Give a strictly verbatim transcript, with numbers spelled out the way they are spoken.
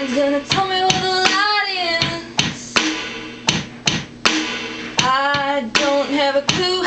mind's gonna tell me where the light is. I don't have a clue